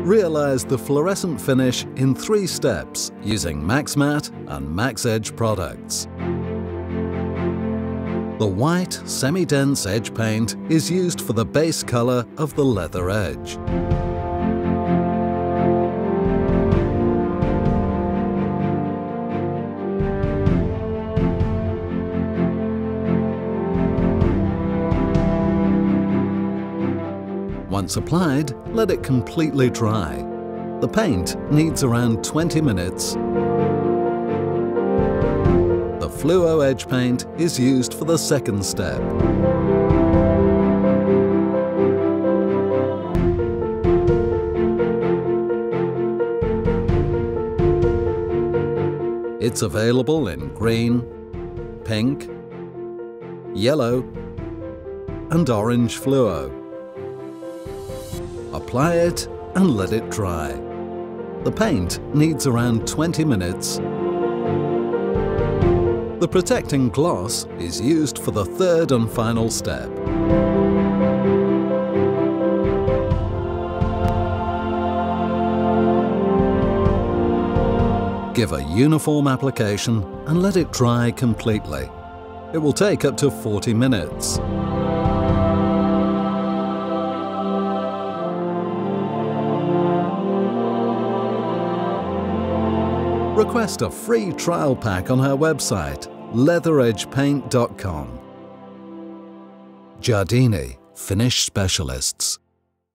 Realize the fluorescent finish in 3 steps using MaxMatte and MaxEdge products. The white, semi-dense edge paint is used for the base color of the leather edge. Once applied, let it completely dry. The paint needs around 20 minutes. Fluo Edge paint is used for the second step. It's available in green, pink, yellow, and orange fluo. Apply it and let it dry. The paint needs around 20 minutes. The protecting gloss is used for the third and final step. Give a uniform application and let it dry completely. It will take up to 40 minutes. Request a free trial pack on our website, leatheredgepaint.com. Giardini Finish Specialists.